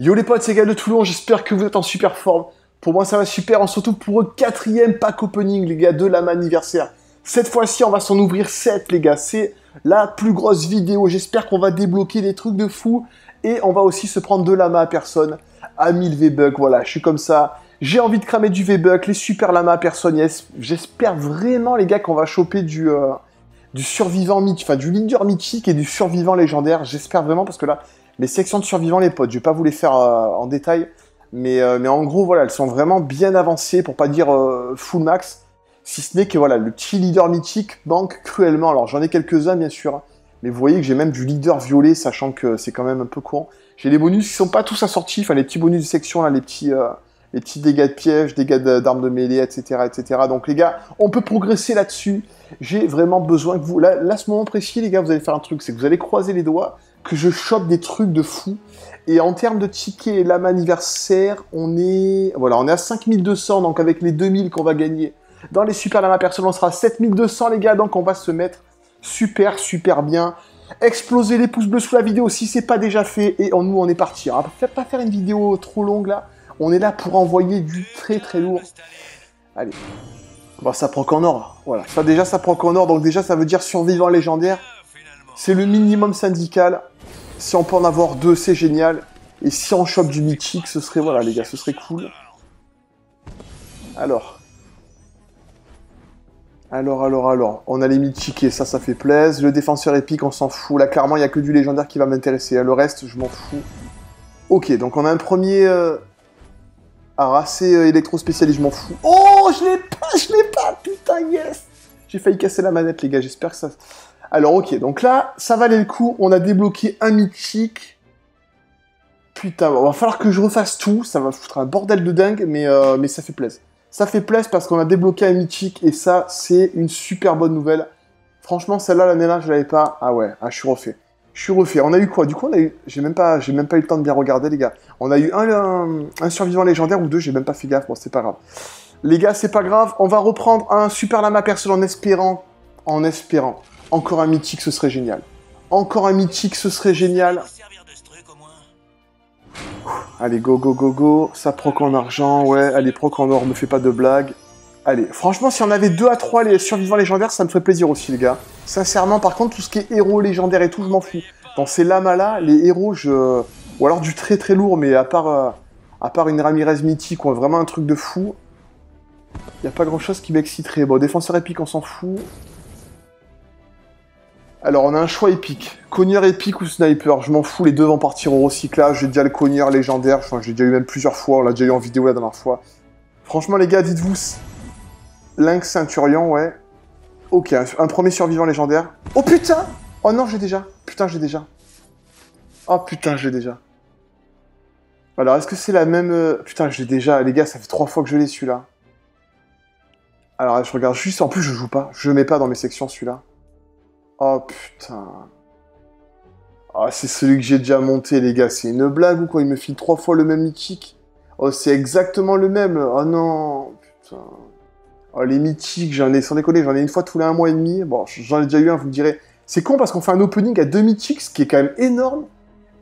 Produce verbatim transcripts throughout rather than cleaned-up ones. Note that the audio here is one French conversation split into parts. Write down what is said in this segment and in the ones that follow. Yo les potes, c'est Gaël de Toulon, j'espère que vous êtes en super forme. Pour moi ça va super, on se retrouve pour le quatrième pack opening les gars de Lama anniversaire. Cette fois-ci on va s'en ouvrir sept les gars, c'est la plus grosse vidéo. J'espère qu'on va débloquer des trucs de fou et on va aussi se prendre de Lama à personne à mille V-Buck. Voilà, je suis comme ça, j'ai envie de cramer du V-Buck, les super Lama à personne. Yes. J'espère vraiment les gars qu'on va choper du... Euh, du survivant mythique, enfin du leader mythique et du survivant légendaire, j'espère vraiment parce que là, les sections de survivants les potes, je vais pas vous les faire euh, en détail, mais, euh, mais en gros voilà, elles sont vraiment bien avancées pour pas dire euh, full max, si ce n'est que voilà, le petit leader mythique manque cruellement, alors j'en ai quelques-uns bien sûr, hein, mais vous voyez que j'ai même du leader violet, sachant que c'est quand même un peu courant. J'ai les bonus qui sont pas tous assortis, enfin les petits bonus de section, là, les petits... Euh, les petits dégâts de piège, dégâts d'armes de mêlée, et cetera, et cetera. Donc les gars, on peut progresser là-dessus. J'ai vraiment besoin que vous... Là, là, à ce moment précis, les gars, vous allez faire un truc, c'est que vous allez croiser les doigts, que je chope des trucs de fou. Et en termes de tickets, Lama anniversaire, on est... Voilà, on est à cinq mille deux cents, donc avec les deux mille qu'on va gagner. Dans les super Lama Perso, on sera à sept mille deux cents, les gars, donc on va se mettre super, super bien. Explosez les pouces bleus sous la vidéo si c'est pas déjà fait. Et on, nous, on est parti. On va pas faire une vidéo trop longue, là. On est là pour envoyer du très très lourd. Allez. Bon, ça prend qu'en or. Voilà. Ça, déjà, ça prend qu'en or. Donc, déjà, ça veut dire survivant légendaire. C'est le minimum syndical. Si on peut en avoir deux, c'est génial. Et si on chope du mythique, ce serait... Voilà, les gars, ce serait cool. Alors. Alors, alors, alors. On a les mythiques et ça, ça fait plaisir. Le défenseur épique, on s'en fout. Là, clairement, il n'y a que du légendaire qui va m'intéresser. Le reste, je m'en fous. Ok, donc on a un premier... Euh... Alors, assez euh, électro-spécialiste, je m'en fous. Oh, je l'ai pas, je l'ai pas, putain, yes. J'ai failli casser la manette, les gars, j'espère que ça... Alors, ok, donc là, ça valait le coup, on a débloqué un mythique. Putain, va falloir que je refasse tout, ça va foutre un bordel de dingue, mais, euh, mais ça fait plaisir. Ça fait plaisir parce qu'on a débloqué un mythique, et ça, c'est une super bonne nouvelle. Franchement, celle-là, l'année là, je l'avais pas... Ah ouais, ah, je suis refait. Je suis refait. On a eu quoi? Du coup, on a eu... J'ai même pas... J'ai même pas eu le temps de bien regarder, les gars. On a eu un, un... un survivant légendaire ou deux. J'ai même pas fait gaffe. Bon, c'est pas grave. Les gars, c'est pas grave. On va reprendre un super Lama Perso en espérant... En espérant. Encore un mythique, ce serait génial. Encore un mythique, ce serait génial. Ouh, allez, go, go, go, go. Ça proc en argent. Ouais, allez, proc en or. Me fait pas de blagues. Allez, franchement, si on avait deux à trois les survivants légendaires, ça me ferait plaisir aussi, les gars. Sincèrement, par contre, tout ce qui est héros légendaires et tout, je m'en fous. Dans ces lamas-là, les héros, je... Ou alors du très très lourd, mais à part, euh, à part une Ramirez mythique, ou vraiment un truc de fou, il n'y a pas grand-chose qui m'exciterait. Bon, défenseur épique, on s'en fout. Alors, on a un choix épique. Cogneur épique ou sniper, je m'en fous, les deux vont partir au recyclage. J'ai déjà le cogneur légendaire, enfin, j'ai déjà eu même plusieurs fois, on l'a déjà eu en vidéo la dernière fois. Franchement, les gars, dites-vous... Lynx Centurion, ouais. Ok, un, un premier survivant légendaire. Oh putain! Oh non, j'ai déjà. Putain, j'ai déjà. Oh putain, j'ai déjà. Alors, est-ce que c'est la même... Putain, j'ai déjà. Les gars, ça fait trois fois que je l'ai, celui-là. Alors, je regarde juste. En plus, je joue pas. Je mets pas dans mes sections, celui-là. Oh putain. Ah, oh, c'est celui que j'ai déjà monté, les gars. C'est une blague ou quoi? Il me file trois fois le même mythique. Oh, c'est exactement le même. Oh non, putain. Oh, les mythiques, j'en ai, sans déconner, j'en ai une fois tous les un mois et demi. Bon, j'en ai déjà eu un, vous me direz. C'est con parce qu'on fait un opening à deux mythiques, ce qui est quand même énorme.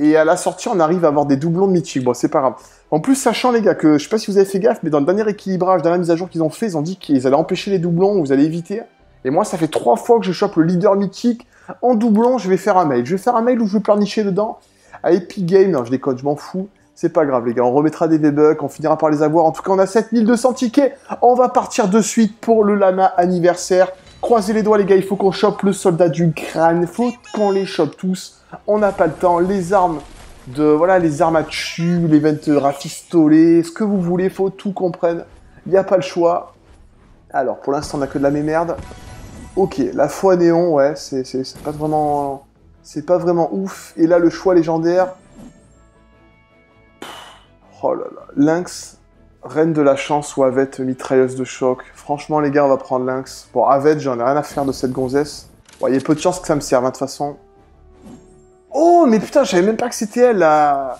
Et à la sortie, on arrive à avoir des doublons de mythiques. Bon, c'est pas grave. En plus, sachant, les gars, que je sais pas si vous avez fait gaffe, mais dans le dernier équilibrage, dans la mise à jour qu'ils ont fait, ils ont dit qu'ils allaient empêcher les doublons, vous allez éviter. Et moi, ça fait trois fois que je chope le leader mythique. En doublon, je vais faire un mail. Je vais faire un mail où je vais pleurnicher dedans à Epic Game. Non, je déconne, je m'en fous. C'est pas grave, les gars, on remettra des V-Bucks, on finira par les avoir. En tout cas, on a sept mille deux cents tickets. On va partir de suite pour le Lama anniversaire. Croisez les doigts, les gars, il faut qu'on chope le soldat du crâne. Il faut qu'on les chope tous. On n'a pas le temps. Les armes de... Voilà, les armes à tube, les vingt rafistolés, ce que vous voulez, faut tout qu'on prenne. Il n'y a pas le choix. Alors, pour l'instant, on n'a que de la mémerde. Ok, la foi néon, ouais, c'est pas vraiment... C'est pas vraiment ouf. Et là, le choix légendaire... Oh là là, Lynx, reine de la chance ou Avet, mitrailleuse de choc. Franchement, les gars, on va prendre Lynx. Bon, Avet, j'en ai rien à faire de cette gonzesse. Bon, il y a peu de chances que ça me serve, de toute façon. Oh, mais putain, je savais même pas que c'était elle, là.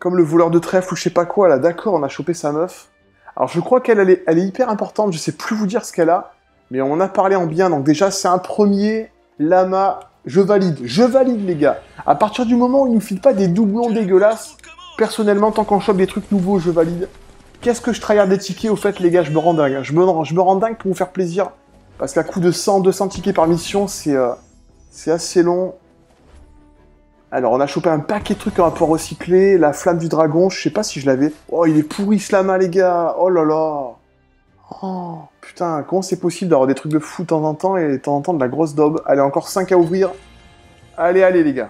Comme le voleur de trèfle ou je sais pas quoi, là. D'accord, on a chopé sa meuf. Alors, je crois qu'elle elle est, elle est hyper importante. Je sais plus vous dire ce qu'elle a. Mais on en a parlé en bien. Donc, déjà, c'est un premier Lama. Je valide. Je valide, les gars. À partir du moment où il nous file pas des doublons dégueulasses... Personnellement, tant qu'on chope des trucs nouveaux, je valide. Qu'est-ce que je tryhard des tickets, au fait, les gars, je me rends dingue. Je me, je me rends dingue pour vous faire plaisir. Parce qu'à coup de cent, deux cents tickets par mission, c'est euh, assez long. Alors, on a chopé un paquet de trucs qu'on va pouvoir recycler. La flamme du dragon, je sais pas si je l'avais. Oh, il est pourri, ce lama, les gars. Oh là là. Oh, putain, comment c'est possible d'avoir des trucs de fou de temps en temps et de temps en temps de la grosse daube. Allez, encore cinq à ouvrir. Allez, allez, les gars.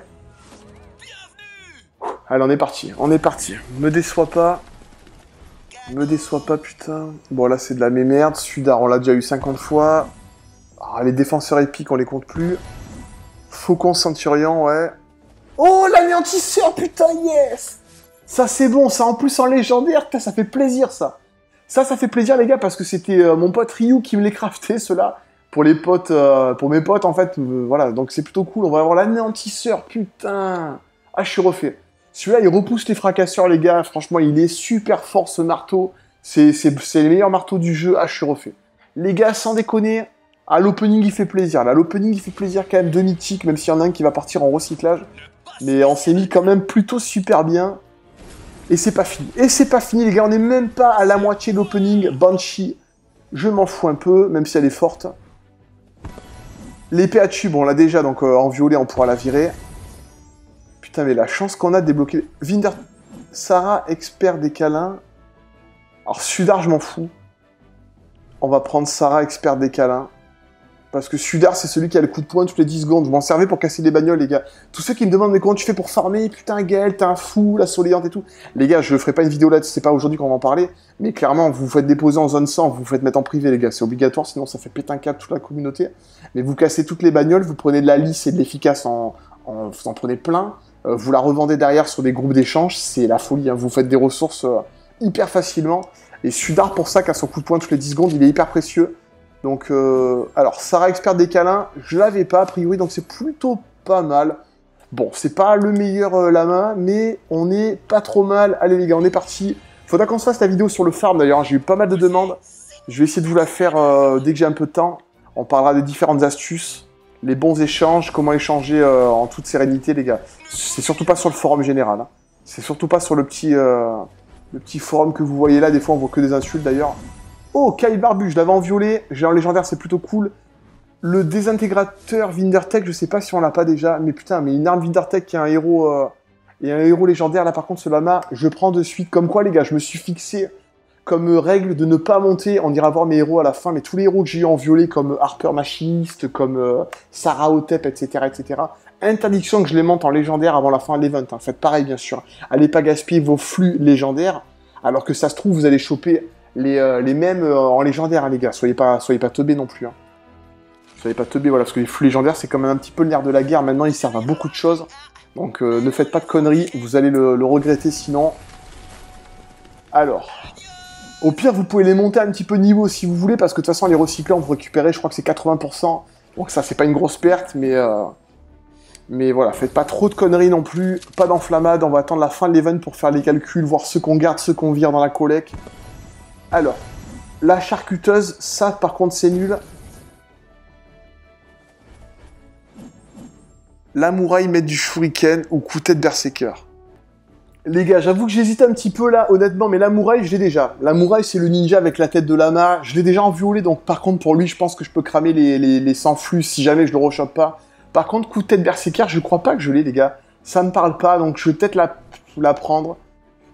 Bienvenue. Allez, on est parti, on est parti. Me déçois pas. Me déçois pas, putain. Bon, là, c'est de la mémerde. Sudr, on l'a déjà eu cinquante fois. Ah, les défenseurs épiques, on les compte plus. Faucon Centurion, ouais. Oh, l'anéantisseur, putain, yes. Ça, c'est bon, ça, en plus, en légendaire, putain, ça fait plaisir, ça. Ça, ça fait plaisir, les gars, parce que c'était euh, mon pote Ryu qui me les craftait, ceux-là. Pour les potes, euh, pour mes potes, en fait, euh, voilà. Donc, c'est plutôt cool. On va avoir l'anéantisseur, putain. Ah, je suis refait. Celui-là, il repousse les fracasseurs, les gars. Franchement, il est super fort, ce marteau. C'est les meilleurs marteaux du jeu. Ah, je suis refait. Les gars, sans déconner, à l'opening, il fait plaisir. Là, l'opening, il fait plaisir quand même de mythique, même s'il y en a un qui va partir en recyclage. Mais on s'est mis quand même plutôt super bien. Et c'est pas fini. Et c'est pas fini, les gars. On n'est même pas à la moitié de l'opening. Banshee, je m'en fous un peu, même si elle est forte. L'épée à tube, on l'a déjà, donc euh, en violet, on pourra la virer. Putain, mais la chance qu'on a de débloquer... Vinder... Sarah experte des câlins. Alors, Sudr, je m'en fous. On va prendre Sarah experte des câlins. Parce que Sudr, c'est celui qui a le coup de poing toutes les dix secondes. Je m'en servais pour casser des bagnoles, les gars. Tous ceux qui me demandent, mais comment tu fais pour farmer? Putain, Gaël, t'es un fou, la soleillante et tout. Les gars, je ferai pas une vidéo là, c'est pas aujourd'hui qu'on va en parler. Mais clairement, vous vous faites déposer en zone cent, vous vous faites mettre en privé, les gars. C'est obligatoire, sinon ça fait péter un câble toute la communauté. Mais vous cassez toutes les bagnoles, vous prenez de la lisse et de l'efficace, en... en... vous en prenez plein. Euh, vous la revendez derrière sur des groupes d'échange, c'est la folie. Hein. Vous faites des ressources euh, hyper facilement. Et Sudr, pour ça, qu'à son coup de poing toutes les dix secondes, il est hyper précieux. Donc, euh, alors, Sarah experte des câlins, je l'avais pas, a priori, donc c'est plutôt pas mal. Bon, c'est pas le meilleur euh, lama, mais on est pas trop mal. Allez, les gars, on est parti. Faudra qu'on se fasse la vidéo sur le farm, d'ailleurs, j'ai eu pas mal de demandes. Je vais essayer de vous la faire euh, dès que j'ai un peu de temps. On parlera des différentes astuces, les bons échanges, comment échanger euh, en toute sérénité, les gars. C'est surtout pas sur le forum général, hein. C'est surtout pas sur le petit, euh, le petit forum que vous voyez là. Des fois, on voit que des insultes, d'ailleurs. Oh, Kai Barbu, je l'avais en violet, j'ai en légendaire, c'est plutôt cool. Le désintégrateur Vindertech, je sais pas si on l'a pas déjà, mais putain, mais une arme Vindertech qui est un héros euh, et un héros légendaire, là par contre, ce lama, je prends de suite. Comme quoi, les gars, je me suis fixé comme règle de ne pas monter, on ira voir mes héros à la fin, mais tous les héros que j'ai eu en violet, comme Harper Machinist, comme euh, Sarah Otep, et cetera, et cetera. Interdiction que je les monte en légendaire avant la fin de l'event, hein. Faites pareil, bien sûr. Allez pas gaspiller vos flux légendaires, alors que ça se trouve, vous allez choper... Les, euh, les mêmes euh, en légendaire, hein, les gars. Soyez pas, soyez pas teubés non plus. Hein. Soyez pas teubés, voilà, parce que les flux légendaires, c'est quand même un petit peu le nerf de la guerre. Maintenant, ils servent à beaucoup de choses. Donc, euh, ne faites pas de conneries. Vous allez le, le regretter, sinon... Alors... Au pire, vous pouvez les monter un petit peu niveau si vous voulez, parce que de toute façon, les recyclants, vous récupérez, je crois que c'est quatre-vingts pour cent. Donc ça, c'est pas une grosse perte, mais... Euh... Mais voilà, faites pas trop de conneries non plus. Pas d'enflammade, on va attendre la fin de l'event pour faire les calculs, voir ce qu'on garde, ce qu'on vire dans la collecte. Alors, la charcuteuse, ça par contre c'est nul. La Muraille mettre du shuriken ou coup de tête berserker. Les gars, j'avoue que j'hésite un petit peu là, honnêtement, mais la Muraille, je l'ai déjà. La Muraille, c'est le ninja avec la tête de lama, je l'ai déjà en violet, donc par contre pour lui, je pense que je peux cramer les, les, les cent flux si jamais je le rechoppe pas. Par contre, coup de tête berserker, je crois pas que je l'ai, les gars. Ça me parle pas, donc je vais peut-être la, la prendre.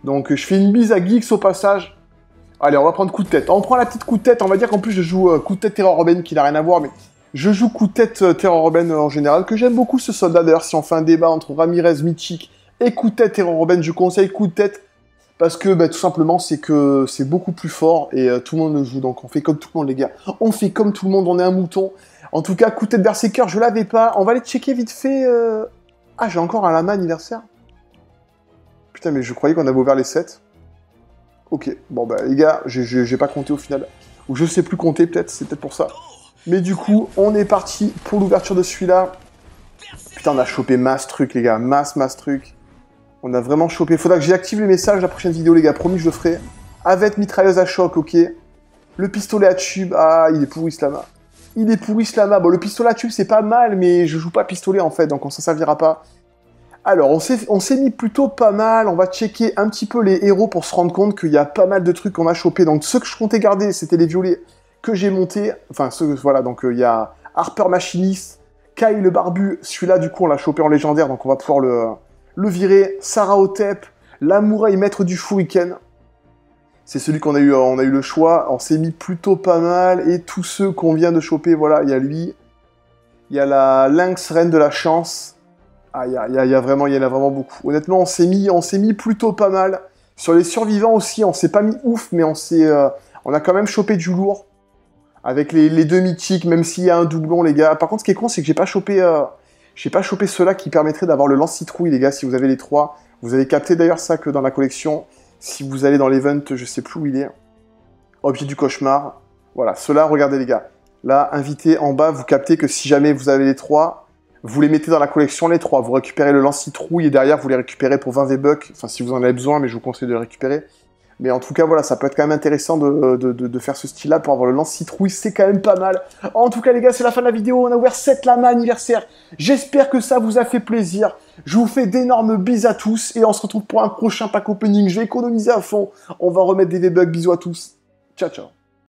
Donc je fais une bise à Geeks au passage. Allez, on va prendre coup de tête. On prend la petite coup de tête. On va dire qu'en plus, je joue euh, coup de tête terrorobaine qui n'a rien à voir, mais je joue coup de tête euh, terrorobaine euh, en général, que j'aime beaucoup ce soldat. D'ailleurs, si on fait un débat entre Ramirez mythique et coup de tête terrorobaine, je conseille coup de tête parce que bah, tout simplement, c'est que c'est beaucoup plus fort et euh, tout le monde le joue. Donc, on fait comme tout le monde, les gars. On fait comme tout le monde. On est un mouton. En tout cas, coup de tête berserker, je l'avais pas. On va aller checker vite fait. Euh... Ah, j'ai encore un lama anniversaire. Putain, mais je croyais qu'on avait ouvert les sept. Ok, bon bah les gars, j'ai pas compté au final. Ou je sais plus compter peut-être, c'est peut-être pour ça. Mais du coup, on est parti pour l'ouverture de celui-là. Putain, on a chopé masse truc les gars, masse, masse truc. On a vraiment chopé. Faudra que j'active les messages la prochaine vidéo les gars, promis je le ferai. Avet, mitrailleuse à choc, ok. Le pistolet à tube, ah il est pourri ce lama. Il est pourri ce lama. Bon le pistolet à tube c'est pas mal, mais je joue pas pistolet en fait, donc on s'en servira pas. Alors, on s'est mis plutôt pas mal, on va checker un petit peu les héros pour se rendre compte qu'il y a pas mal de trucs qu'on a chopé. Donc, ceux que je comptais garder, c'était les violets que j'ai montés. Enfin, ceux, voilà, donc il euh, y a Harper Machinist, Kai le Barbu, celui-là, du coup, on l'a chopé en légendaire, donc on va pouvoir le, le virer. Sarah Otep, la Muraille, maître du Shuriken. C'est celui qu'on a eu, on a eu le choix. On s'est mis plutôt pas mal, et tous ceux qu'on vient de choper, voilà, il y a lui. Il y a la Lynx reine de la chance. Ah, il y, y, y a vraiment, il y en a vraiment beaucoup. Honnêtement, on s'est mis, on s'est mis plutôt pas mal. Sur les survivants aussi, on s'est pas mis ouf, mais on s'est, euh, on a quand même chopé du lourd avec les, les deux mythiques, même s'il y a un doublon, les gars. Par contre, ce qui est con, c'est que j'ai pas chopé, euh, j'ai pas chopé ceux-là qui permettraient d'avoir le lance-citrouille, les gars. Si vous avez les trois, vous avez capté d'ailleurs ça que dans la collection. Si vous allez dans l'event, je sais plus où il est. Objet du cauchemar. Voilà, ceux-là, regardez les gars. Là, invité en bas, vous captez que si jamais vous avez les trois. Vous les mettez dans la collection, les trois. Vous récupérez le lance-citrouille et derrière, vous les récupérez pour vingt V-Buck. Enfin, si vous en avez besoin, mais je vous conseille de les récupérer. Mais en tout cas, voilà, ça peut être quand même intéressant de, de, de, de faire ce style-là pour avoir le lance-citrouille. C'est quand même pas mal. En tout cas, les gars, c'est la fin de la vidéo. On a ouvert sept Lama anniversaire. J'espère que ça vous a fait plaisir. Je vous fais d'énormes bises à tous. Et on se retrouve pour un prochain pack opening. Je vais économiser à fond. On va remettre des V-Buck. Bisous à tous. Ciao, ciao.